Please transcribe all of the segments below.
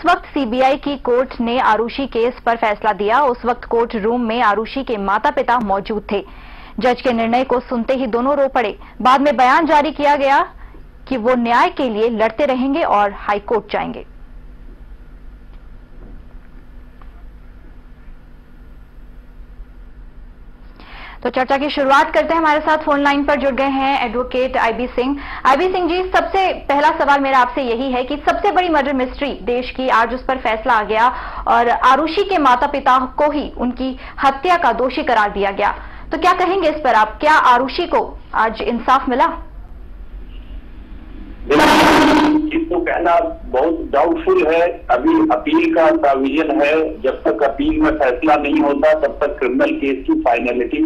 जिस वक्त सीबीआई की कोर्ट ने आरुषि केस पर फैसला दिया, उस वक्त कोर्ट रूम में आरुषि के माता पिता मौजूद थे। जज के निर्णय को सुनते ही दोनों रो पड़े। बाद में बयान जारी किया गया कि वो न्याय के लिए लड़ते रहेंगे और हाईकोर्ट जाएंगे। तो चर्चा की शुरुआत करते हैं। हमारे साथ फोन लाइन पर जुड़ गए हैं advocate IB Singh. IB Singh ji, सबसे पहला सवाल मेरा आपसे यही है कि सबसे बड़ी मर्डर मिस्ट्री देश की, आज उस पर फैसला आ गया और आरुषि के माता पिता को ही उनकी हत्या का दोषी करार दिया गया, तो क्या कहेंगे इस पर आप? क्या आरुषि को आज इंसाफ मिला? इसको कहना बहुत डाउटफुल है। अभी अपील का प्रोविजन है, जब तक अपील में फैसला नहीं होता तब तक क्रिमिनल केस की फाइनलिटी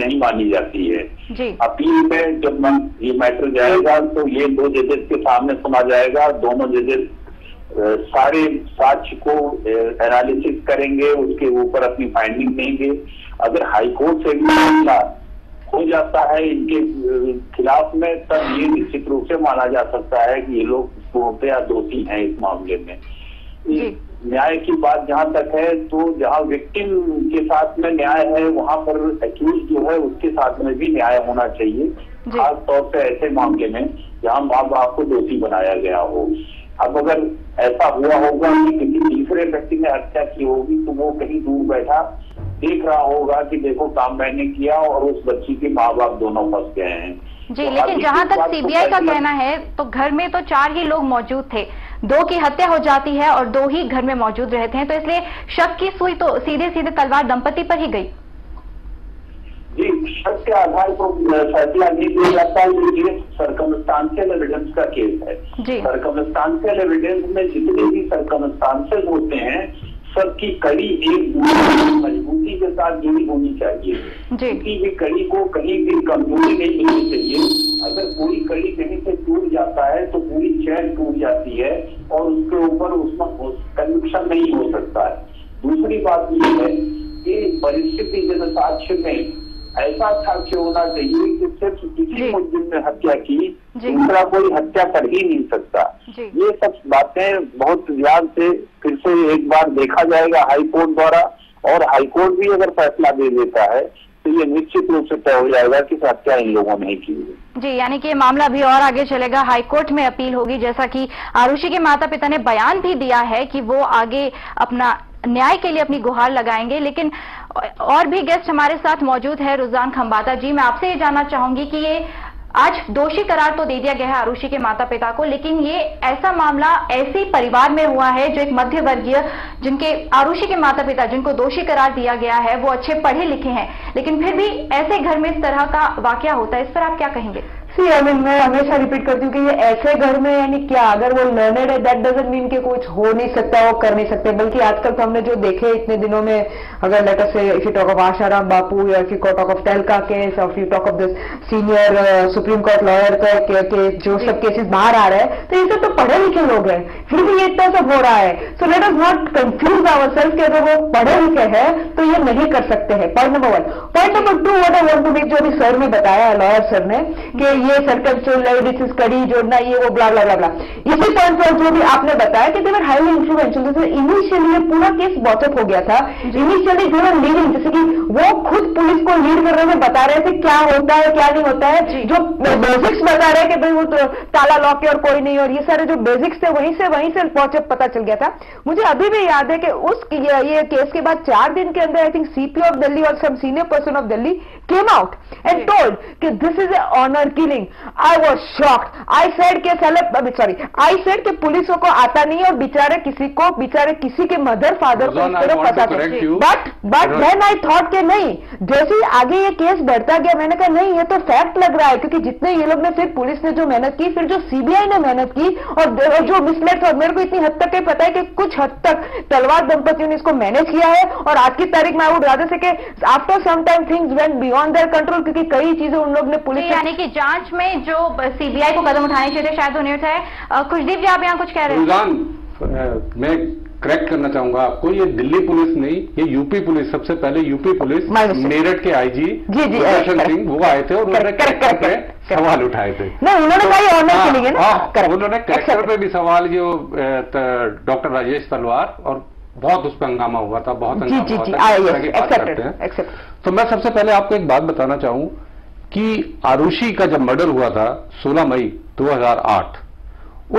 नहीं मानी जाती है। अपील में जब ये मैटर जाएगा तो ये दो जजेस के सामने सुना जाएगा। दोनों जजेस सारे साक्ष्य को एनालिसिस करेंगे, उसके ऊपर अपनी फाइंडिंग देंगे। अगर हाईकोर्ट से भी फैसला हो जाता है इनके खिलाफ में, तब ये निश्चित रूप से माना जा सकता है कि ये लोग पूर्णतः या दोषी हैं इस मामले में। न्याय की बात जहां तक है तो जहां विक्टिम के साथ में न्याय है, वहां पर एक्यूज जो है उसके साथ में भी न्याय होना चाहिए, खासतौर पे ऐसे मामले में जहां माँ बाप को दोषी बनाया गया हो। अब अगर ऐसा हुआ होगा कि किसी तीसरे व्यक्ति ने हत्या की होगी तो वो कहीं दूर बैठा देख रहा होगा कि देखो काम मैंने किया और उस बच्ची के माँ बाप दोनों फंस गए हैं। जी, लेकिन जहाँ तक सीबीआई का कहना है तो घर में तो 4 ही लोग मौजूद थे, 2 की हत्या हो जाती है और 2 ही घर में मौजूद रहते हैं, तो इसलिए शक की सुई तो सीधे सीधे तलवार दंपति पर ही गई। जी, शक के आधार पर फैसला नहीं दिया जाता है। ये सर्कमस्टांशियल एविडेंस का केस है। सर्कमस्टांशियल एविडेंस में जितने भी सर्कमस्टांसेस होते हैं सबकी कड़ी एक मजबूती के साथ जुड़ी होनी चाहिए। किसी भी कड़ी को कहीं भी कमजोरी नहीं मिलनी चाहिए। अगर कोई कड़ी कहीं से टूट जाता है तो पूरी चैन टूट जाती है और उसके ऊपर उसमें कन्विक्शन नहीं हो सकता है। दूसरी बात यह है कि परिस्थिति जन साक्ष्य में ऐसा साक्ष्य होना चाहिए कि सिर्फ किसी मुजरिम ने हत्या की, दूसरा कोई हत्या कर ही नहीं सकता। ये सब बातें बहुत ध्यान से फिर से एक बार देखा जाएगा हाईकोर्ट द्वारा, और हाईकोर्ट भी अगर फैसला दे देता है तो ये निश्चित रूप से तय हो जाएगा कि हत्या इन लोगों ने की है। जी, यानी कि ये मामला भी और आगे चलेगा, हाईकोर्ट में अपील होगी, जैसा कि आरुषि के माता पिता ने बयान भी दिया है कि वो आगे अपना न्याय के लिए अपनी गुहार लगाएंगे। लेकिन और भी गेस्ट हमारे साथ मौजूद है। रुज़ान खंबाता जी, मैं आपसे ये जानना चाहूंगी कि ये आज दोषी करार तो दे दिया गया है आरुषि के माता पिता को, लेकिन ये ऐसा मामला ऐसे परिवार में हुआ है जो एक मध्य वर्गीय, जिनके आरुषि के माता पिता जिनको दोषी करार दिया गया है वो अच्छे पढ़े लिखे हैं, लेकिन फिर भी ऐसे घर में इस तरह का वाकया होता है, इस पर आप क्या कहेंगे? सी आई मीन, मैं हमेशा रिपीट करती हूँ कि ये ऐसे घर में, यानी क्या अगर वो लर्नड है दैट डजंट मीन कि कुछ हो नहीं सकता, वो कर नहीं सकते। बल्कि आजकल तो हमने जो देखे इतने दिनों में, अगर लेट अस से if you talk of Asaram Bapu या if you talk of Tehelka case और if you talk of this senior supreme court lawyer का केस, जो सब केसेस बाहर आ रहे हैं, तो ये सब तो पढ़े लिखे लोग हैं, फिर भी ये इतना सब हो रहा है। So let us not confuse our self कि अगर वो पढ़े लिखे हैं तो ये नहीं कर सकते हैं। Point number 1। Point number 2, what I want to make, जो अभी सर ने बताया लॉयर सर ने कि ये सर्कमस्टेंशियल एविडेंस कड़ी जोड़ना, ये वो ब्ला ब्ला ब्ला, इसी पॉइंट पर जो भी आपने बताया कि देवर हाईली इन्फ्लुएंशियल, तो इनिशियली ये पूरा केस बॉटअप हो गया था। इनिशियली देवर लीडिंग, जैसे कि वो खुद पुलिस को लीड कर रहे थे, बता रहे थे क्या होता है क्या नहीं होता है। जो बेसिक्स बता रहे हैं कि भाई वो तो ताला लॉक है और कोई नहीं, और ये सारे जो बेसिक्स थे वहीं से बॉटअप पता चल गया था। मुझे अभी भी याद है कि उस ये केस के बाद 4 दिन के अंदर I think CP of Delhi और some senior person of Delhi came out and told कि this is an honor killing. I was shocked. I said कि पुलिसों को आता नहीं और बेचारे किसी के मदर फादर को इस तरह पता चला। But then I thought कि नहीं, जैसे आगे ये केस बढ़ता गया मैंने कहा नहीं ये तो फैक्ट लग रहा है, क्योंकि जितने ये लोग ने, फिर पुलिस ने जो मेहनत की, फिर जो सीबीआई ने मेहनत की, और जो मिसलेट, और मेरे को इतनी हद तक पता है कि कुछ हद तक तलवार दंपतियों ने इसको मैनेज किया है। और आज की तारीख में आई वुड रादर से कि after some time things went on their control, क्योंकि कई चीजें उन लोग ने पुलिस, यानी कि जांच में जो सीबीआई को कदम उठाने चाहिए थे शायद होने उठाए। खुशदीप जी, आप यहाँ कुछ कह रहे हैं? रुज़ान, मैं करेक्ट करना चाहूंगा आपको, ये दिल्ली पुलिस नहीं, ये यूपी पुलिस, सबसे पहले यूपी पुलिस, मेरठ के आईजी जी सिंह वो आए थे और उन्होंने सवाल उठाए थे। नहीं, उन्होंने कई ऑनर लिए ना, उन्होंने कलेक्टर पे भी सवाल, जो डॉक्टर राजेश तलवार, और बहुत उस पर हंगामा हुआ था, बहुत हंगामा। तो मैं सबसे पहले आपको एक बात बताना चाहूँ कि आरुषि का जब मर्डर हुआ था 16 मई 2008,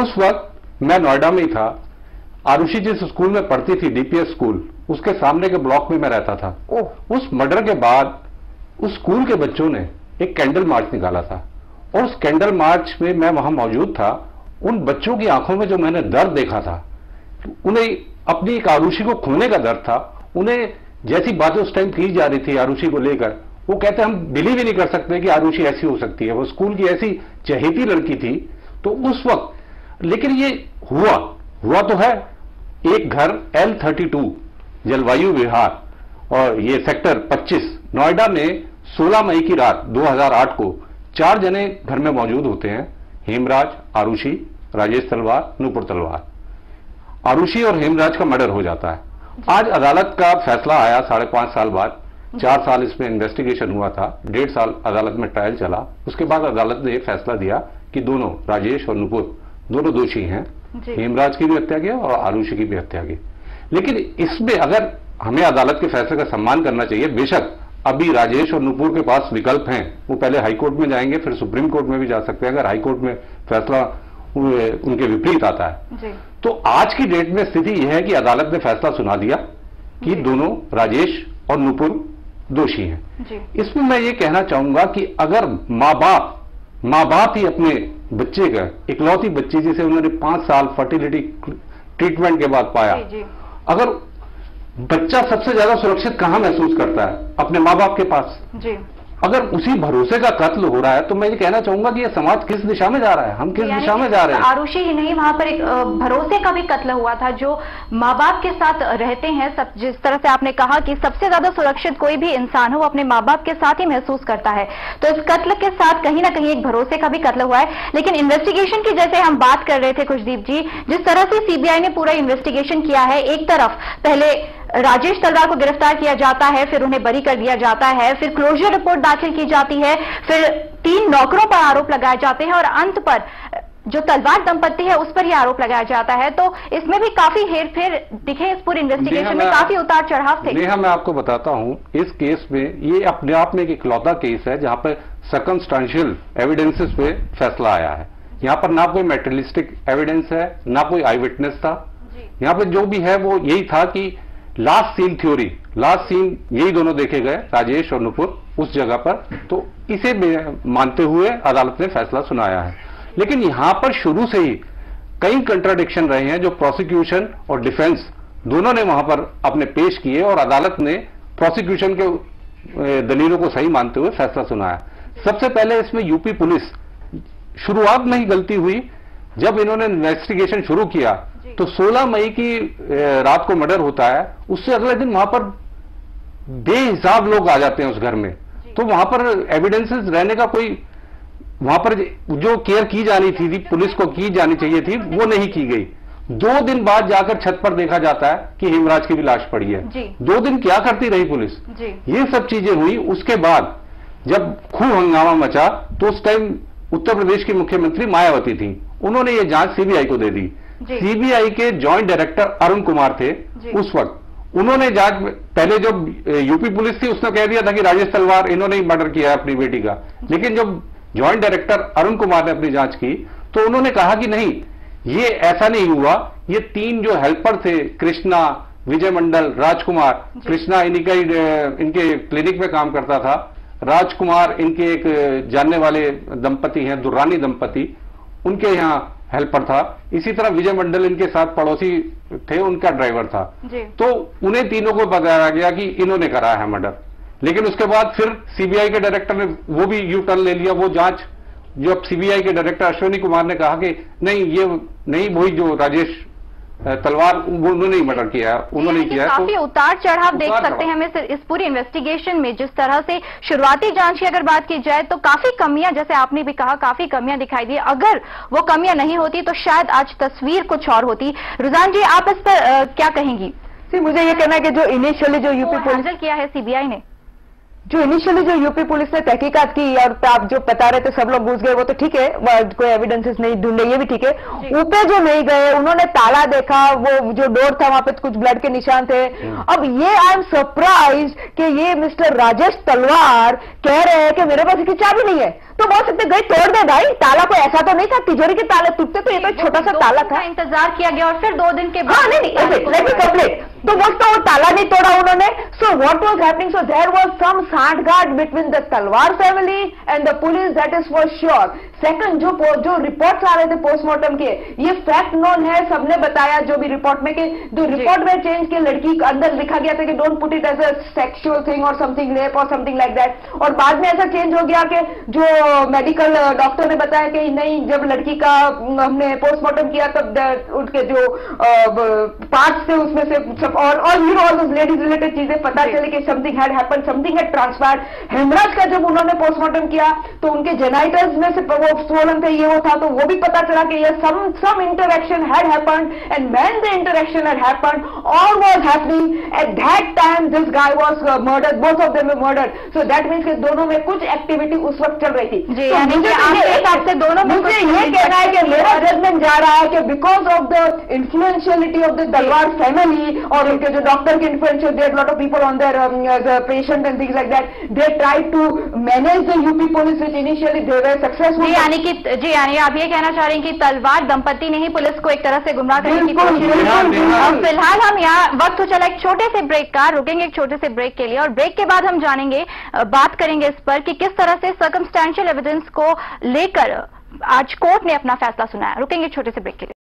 उस वक्त मैं नोएडा में ही था। आरुषि जिस स्कूल में पढ़ती थी, डीपीएस स्कूल, उसके सामने के ब्लॉक में मैं रहता था। उस मर्डर के बाद उस स्कूल के बच्चों ने एक कैंडल मार्च निकाला था, और उस कैंडल मार्च में मैं वहां मौजूद था। उन बच्चों की आंखों में जो मैंने दर्द देखा था, उन्हें अपनी एक आरुषि को खोने का दर्द था। उन्हें जैसी बातें उस टाइम की जा रही थी आरुषि को लेकर, वो कहते हम बिलीव ही नहीं कर सकते कि आरुषि ऐसी हो सकती है, वो स्कूल की ऐसी चहेती लड़की थी। तो उस वक्त, लेकिन ये हुआ तो है, एक घर L32 जलवायु विहार, और ये सेक्टर 25 नोएडा में 16 मई की रात 2008 को 4 जने घर में मौजूद होते हैं, हेमराज, आरुषि, राजेश तलवार, नूपुर तलवार। आरुषि और हेमराज का मर्डर हो जाता है। आज अदालत का फैसला आया 5.5 साल बाद। 4 साल इसमें इन्वेस्टिगेशन हुआ था, 1.5 साल अदालत में ट्रायल चला। उसके बाद अदालत ने फैसला दिया कि दोनों, राजेश और नुपुर, दोनों दोषी हैं। हेमराज की भी हत्या की और आरुषि की भी हत्या की। लेकिन इसमें अगर हमें अदालत के फैसले का सम्मान करना चाहिए, बेशक अभी राजेश और नुपुर के पास विकल्प हैं, वो पहले हाईकोर्ट में जाएंगे, फिर सुप्रीम कोर्ट में भी जा सकते हैं अगर हाईकोर्ट में फैसला उनके विपरीत आता है। तो आज की डेट में स्थिति यह है कि अदालत ने फैसला सुना दिया कि दोनों, राजेश और नुपुर, दोषी हैं। इसमें मैं ये कहना चाहूंगा कि अगर माँ बाप ही अपने बच्चे का, इकलौती बच्चे जिसे उन्होंने 5 साल फर्टिलिटी ट्रीटमेंट के बाद पाया, अगर बच्चा सबसे ज्यादा सुरक्षित कहाँ महसूस करता है, अपने माँ बाप के पास। अगर उसी भरोसे का कत्ल हो रहा है, तो मैं ये कहना चाहूंगा कि ये समाज किस दिशा में जा रहा है, हम किस दिशा में जा रहे हैं। आरुषि ही नहीं, वहां पर एक भरोसे का भी कत्ल हुआ था। जो माँ बाप के साथ रहते हैं, सब जिस तरह से आपने कहा कि सबसे ज्यादा सुरक्षित कोई भी इंसान हो, वो अपने माँ बाप के साथ ही महसूस करता है। तो इस कत्ल के साथ कहीं ना कहीं एक भरोसे का भी कत्ल हुआ है। लेकिन इन्वेस्टिगेशन की जैसे हम बात कर रहे थे खुशदीप जी, जिस तरह से सीबीआई ने पूरा इन्वेस्टिगेशन किया है, एक तरफ पहले राजेश तलवार को गिरफ्तार किया जाता है, फिर उन्हें बरी कर दिया जाता है, फिर क्लोजर रिपोर्ट दाखिल की जाती है, फिर 3 नौकरों पर आरोप लगाए जाते हैं, और अंत पर जो तलवार दंपत्ति है उस पर ही आरोप लगाया जाता है। तो इसमें भी काफी हेरफेर दिखे, इस पूरे इन्वेस्टिगेशन में काफी उतार चढ़ाव थे। नेहा, मैं आपको बताता हूं, इस केस में ये अपने आप में एक इकलौता केस है जहां पर सर्कमस्टांशियल एविडेंसेस पे फैसला आया है। यहाँ पर ना कोई मेटेरियलिस्टिक एविडेंस है, ना कोई आई विटनेस था। यहाँ पर जो भी है वो यही था कि last scene theory, last scene यही दोनों देखे गए, राजेश और नुपुर, उस जगह पर। तो इसे मानते हुए अदालत ने फैसला सुनाया है। लेकिन यहां पर शुरू से ही कई कंट्राडिक्शन रहे हैं जो प्रोसिक्यूशन और डिफेंस दोनों ने वहां पर अपने पेश किए, और अदालत ने प्रोसिक्यूशन के दलीलों को सही मानते हुए फैसला सुनाया। सबसे पहले इसमें यूपी पुलिस, शुरुआत में ही गलती हुई। जब इन्होंने इन्वेस्टिगेशन शुरू किया तो 16 मई की रात को मर्डर होता है, उससे अगले दिन वहां पर बेहिसाब लोग आ जाते हैं उस घर में। तो वहां पर एविडेंसेस रहने का कोई, वहां पर जो केयर की जानी थी पुलिस को की जानी चाहिए थी, वो नहीं की गई। 2 दिन बाद जाकर छत पर देखा जाता है कि हेमराज की भी लाश पड़ी है। 2 दिन क्या करती रही पुलिस, ये सब चीजें हुई। उसके बाद जब खूब हंगामा मचा तो उस टाइम उत्तर प्रदेश की मुख्यमंत्री मायावती थी, उन्होंने ये जांच सीबीआई को दे दी। सीबीआई के जॉइंट डायरेक्टर अरुण कुमार थे उस वक्त, उन्होंने जांच, पहले जब यूपी पुलिस थी उसने कह दिया था कि राजेश तलवार, इन्होंने ही मर्डर किया है अपनी बेटी का। लेकिन जब जॉइंट डायरेक्टर अरुण कुमार ने अपनी जांच की तो उन्होंने कहा कि नहीं, ये ऐसा नहीं हुआ, ये 3 जो हेल्पर थे, कृष्णा, विजय मंडल, राजकुमार, कृष्णा इनके क्लिनिक में काम करता था, राजकुमार इनके एक जानने वाले दंपति हैं, दुर्रानी दंपति, उनके यहाँ हेल्पर था। इसी तरह विजय मंडल इनके साथ पड़ोसी थे, उनका ड्राइवर था। तो उन्हें तीनों को बताया गया कि इन्होंने कराया है मर्डर। लेकिन उसके बाद फिर सीबीआई के डायरेक्टर ने वो भी यू टर्न ले लिया, वो जांच, जब सीबीआई के डायरेक्टर अश्विनी कुमार ने कहा कि नहीं, ये नहीं, वही जो राजेश तलवार, उन्होंने ही मर्डर किया, उन्होंने किया। काफी उतार चढ़ाव देख सकते हैं हमें इस पूरी इन्वेस्टिगेशन में। जिस तरह से शुरुआती जांच की अगर बात की जाए तो काफी कमियां, जैसे आपने भी कहा, काफी कमियां दिखाई दी। अगर वो कमियां नहीं होती तो शायद आज तस्वीर कुछ और होती। रुज़ान जी, आप इस पर क्या कहेंगी? मुझे ये कहना है कि जो इनिशियली जो यूपी पुलिस किया है सीबीआई ने, जो इनिशियली जो यूपी पुलिस ने तहकीकात की और आप जो बता रहे थे सब लोग घुस गए वो तो ठीक है, कोई एविडेंसेस नहीं ढूंढे ये भी ठीक है। ऊपर जो नहीं गए उन्होंने ताला देखा, वो जो डोर था वहां पे कुछ ब्लड के निशान थे। अब ये आई एम सरप्राइज कि ये मिस्टर राजेश तलवार कह रहे हैं कि मेरे पास इसकी चाबी नहीं है, तो बोल सकते गई तोड़ दे भाई, ताला कोई ऐसा तो नहीं था, तिजोरी के ताले टूटते तो ये तो छोटा सा ताला था। इंतजार किया गया और फिर 2 दिन के बाद कंप्लीट तो बोलता वो ताला नहीं तोड़ा उन्होंने। So what was happening, so there was some सांठगांठ between the Talwar family and the police, that is for sure. Second जो रिपोर्ट्स आ रहे थे पोस्टमार्टम के, ये फैक्ट नोन है, सबने बताया जो भी रिपोर्ट में के जो रिपोर्ट में चेंज के लड़की अंदर लिखा गया था कि don't put it as a sexual thing और समथिंग रेप और समथिंग लाइक दैट, और बाद में ऐसा चेंज हो गया कि जो मेडिकल डॉक्टर ने बताया कि नहीं जब लड़की का हमने पोस्टमार्टम किया तब उनके जो पार्ट्स थे उसमें से सब और you know all those ladies related चीजें पता चली कि something had happen, something had transpired. Hemraj का जब उन्होंने पोस्टमार्टम किया तो उनके जेनाइटल्स में से वो स्वलन थे ये वो था, तो वो भी पता चला कि ये some interaction had happen and when the interaction had happen all was happening at that time this guy was murdered, both of them were murdered. So that means कि दोनों में कुछ एक्टिविटी उस वक्त चल रही थी। जी, तो आपसे दोनों मुझे ये कहना है कि मेरा जजमेंट जा रहा है कि because of the influentiality of the Talwar family और उनके जो डॉक्टर के influential there lot of people on their patient and things like that they try to manage the UP police which initially they were successful. यानी आप ये कहना चाह रहे हैं कि तलवार दंपति ने ही पुलिस को एक तरह से गुमराह करने की कोशिश की। और फिलहाल हम यहाँ वक्त हो चला एक छोटे से ब्रेक का, रुकेंगे एक छोटे से ब्रेक के लिए और ब्रेक के बाद हम जानेंगे, बात करेंगे इस पर कि किस तरह से सर्कमस्टेंशियल एविडेंस को लेकर आज कोर्ट ने अपना फैसला सुनाया। रुकेंगे छोटे से ब्रेक के लिए।